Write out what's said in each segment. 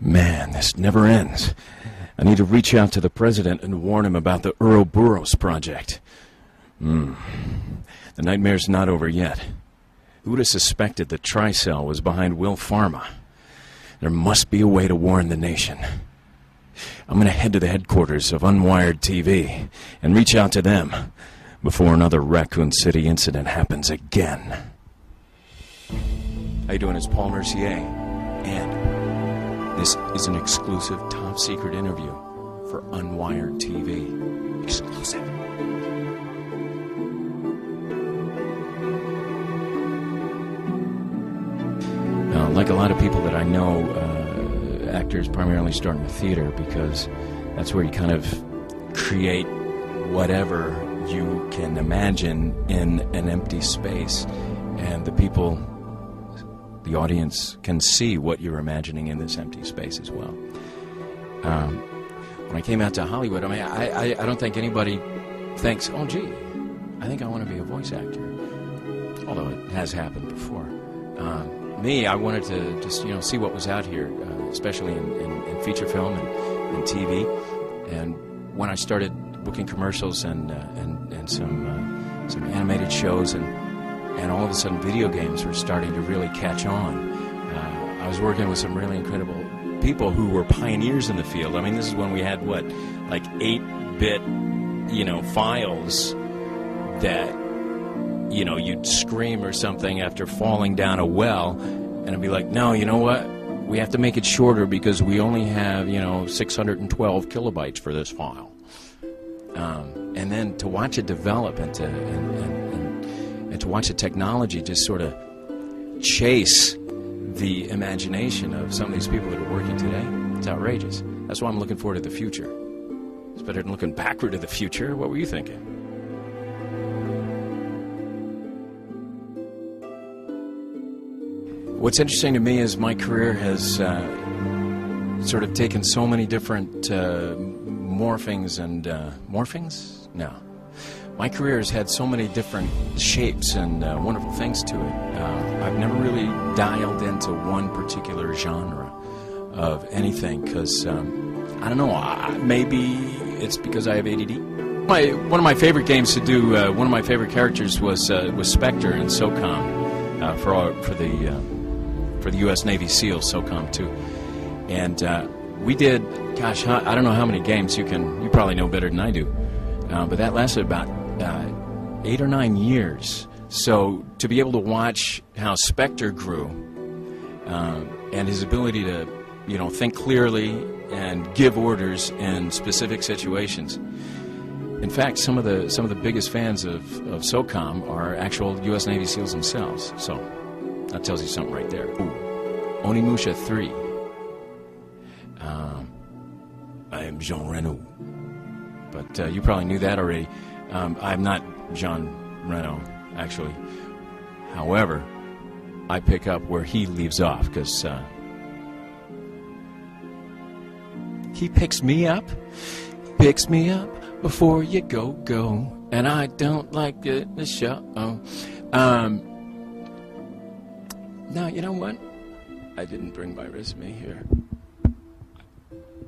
Man, this never ends. I need to reach out to the president and warn him about the Ouroboros project. The nightmare's not over yet. Who'd have suspected that Tricell was behind Will Pharma? There must be a way to warn the nation. I'm going to head to the headquarters of Unwired TV and reach out to them before another Raccoon City incident happens again. How you doing? It's Paul Mercier. And this is an exclusive top-secret interview for Unwired TV. Exclusive. Now, like a lot of people that I know, actors primarily start in the theater because that's where you kind of create whatever you can imagine in an empty space, and the people, the audience, can see what you're imagining in this empty space as well. When I came out to Hollywood, I mean, I don't think anybody thinks, oh gee, I think I want to be a voice actor, although it has happened before. Me, I wanted to just, you know, see what was out here, especially in feature film and TV. And when I started booking commercials and some animated shows, and all of a sudden video games were starting to really catch on. I was working with some really incredible people who were pioneers in the field. I mean, this is when we had, what, like 8-bit, you know, files that, you know, you'd scream or something after falling down a well, and I'd be like, no, you know what? We have to make it shorter because we only have, you know, 612 kilobytes for this file. And then to watch it develop and to watch the technology just sort of chase the imagination of some of these people that are working today, it's outrageous. That's why I'm looking forward to the future. It's better than looking backward to the future. What were you thinking? What's interesting to me is my career has sort of taken so many different morphings and... morphings? No. My career has had so many different shapes and wonderful things to it. I've never really dialed into one particular genre of anything because, I don't know, maybe it's because I have ADD. One of my favorite games to do, one of my favorite characters was Spectre in SOCOM for the U.S. Navy SEALs, SOCOM 2. And we did, gosh, I don't know how many games you probably know better than I do, but that lasted about 8 or 9 years. So to be able to watch how Spectre grew and his ability to, you know, think clearly and give orders in specific situations. In fact, some of the biggest fans of SOCOM are actual U.S. Navy SEALs themselves. So that tells you something right there. Ooh. Onimusha 3. I am Jean Reno, but you probably knew that already. I'm not Jean Reno, actually. However, I pick up where he leaves off because he picks me up before you go, and I don't like it. The show. Now, you know what? I didn't bring my resume here.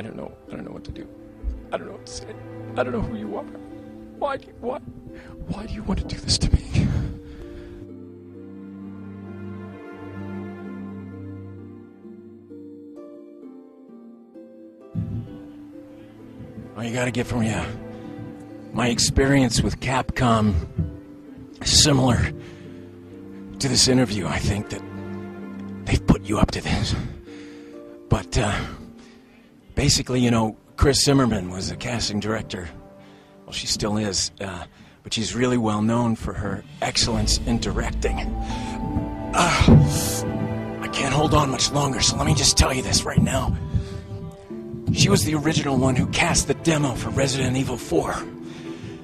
I don't know what to do. I don't know what to say. I don't know who you are. Why do you want to do this to me? All you gotta get from you, my experience with Capcom is similar to this interview. I think that they've put you up to this. But basically, you know, Chris Zimmerman was a casting director. Well, she still is, but she's really well known for her excellence in directing. I can't hold on much longer, so let me just tell you this right now. She was the original one who cast the demo for Resident Evil 4.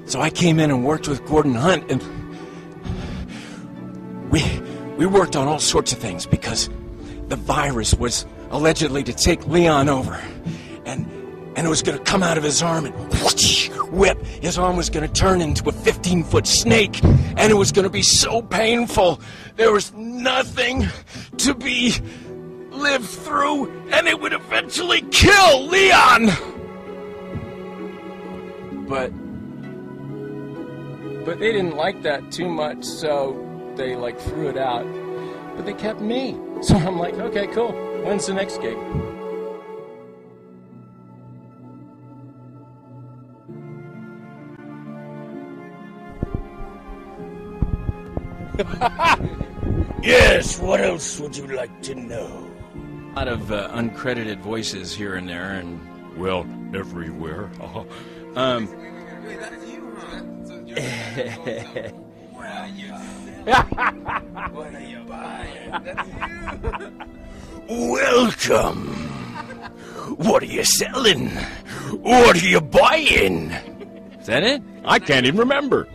So I came in and worked with Gordon Hunt, and we worked on all sorts of things because the virus was allegedly to take Leon over, and it was going to come out of his arm and whoosh, whip. His arm was going to turn into a 15-foot snake, and it was going to be so painful there was nothing to be live through, and it would eventually kill Leon! But they didn't like that too much, so they, like, threw it out. But they kept me. So I'm like, okay, cool. When's the next gig? Yes, what else would you like to know? A lot of uncredited voices here and there, and, well, everywhere. What are you selling? What are you buying? That's you. Welcome. What are you selling? What are you buying? Is that it? I can't even remember.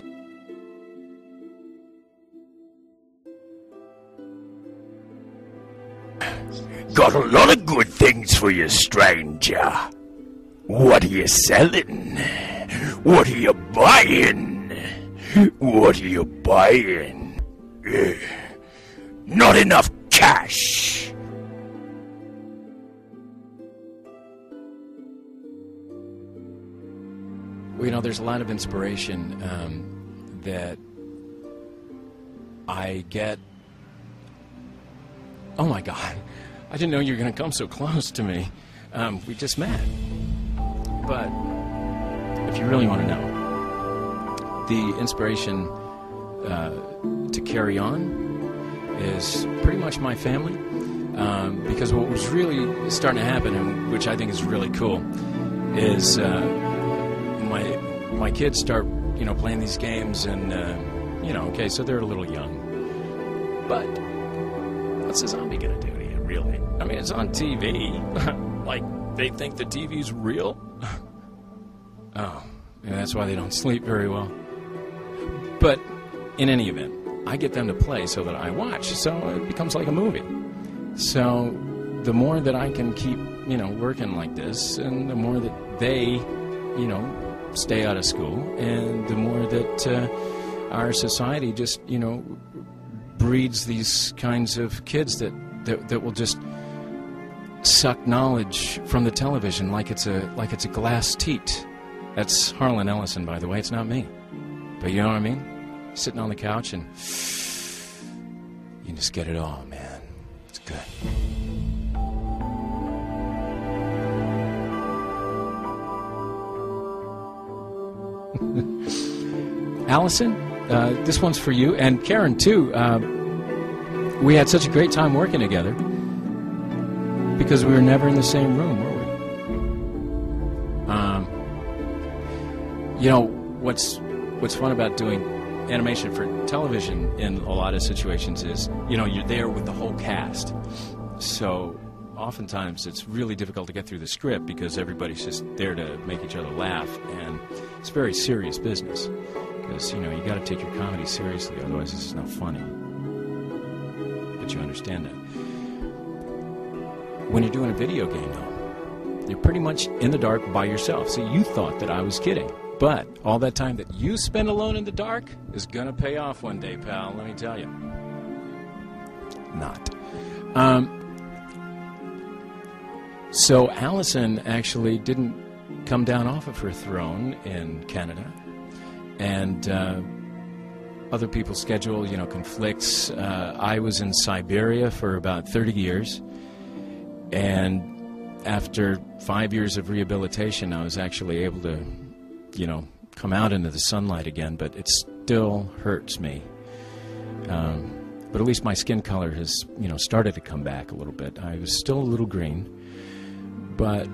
Got a lot of good things for you, stranger. What are you selling? What are you buying? What are you buying? Not enough cash. You know, there's a lot of inspiration that I get. Oh my God, I didn't know you were going to come so close to me. We just met. But if you really want to know, the inspiration to carry on is pretty much my family, because what was really starting to happen, and which I think is really cool, is my kids start, you know, playing these games, and you know, okay, so they're a little young, but what's a zombie gonna do to you, really? I mean, it's on TV. Like, they think the TV's real. Oh, and that's why they don't sleep very well. But in any event, I get them to play so that I watch, so it becomes like a movie. So the more that I can keep, you know, working like this, and the more that they, you know, stay out of school, and the more that our society just, you know, breeds these kinds of kids that will just suck knowledge from the television like it's a glass teat. That's Harlan Ellison, by the way. It's not me. But you know what I mean? Sitting on the couch and you can just get it all, man. It's good. Allison, this one's for you, and Karen, too. We had such a great time working together because we were never in the same room, were we? You know, what's fun about doing animation for television in a lot of situations is, you know, you're there with the whole cast. So oftentimes it's really difficult to get through the script because everybody's just there to make each other laugh, and it's very serious business because, you know, you got to take your comedy seriously, otherwise it's not funny. But you understand that. When you're doing a video game, though, you're pretty much in the dark by yourself. So you thought that I was kidding. But all that time that you spend alone in the dark is gonna pay off one day, pal, let me tell you. Not. So Allison actually didn't come down off of her throne in Canada. And other people's schedule, you know, conflicts. I was in Siberia for about 30 years. And after 5 years of rehabilitation, I was actually able to, you know, come out into the sunlight again, but it still hurts me. But at least my skin color has, you know, started to come back a little bit. I was still a little green, but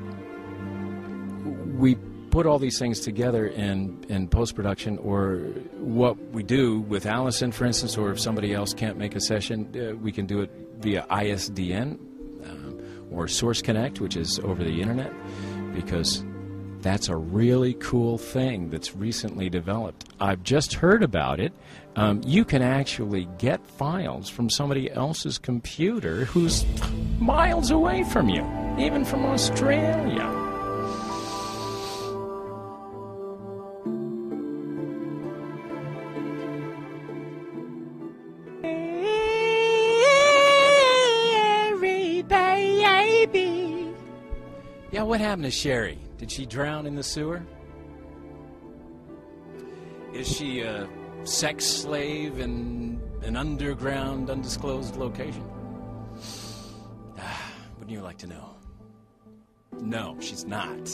we put all these things together in post-production, or what we do with Allison, for instance, or if somebody else can't make a session, we can do it via ISDN, or Source Connect, which is over the internet, because that's a really cool thing that's recently developed. I've just heard about it. You can actually get files from somebody else's computer who's miles away from you, even from Australia. Everybody. Yeah, what happened to Sherry? Did she drown in the sewer? Is she a sex slave in an underground, undisclosed location? Wouldn't you like to know? No, she's not.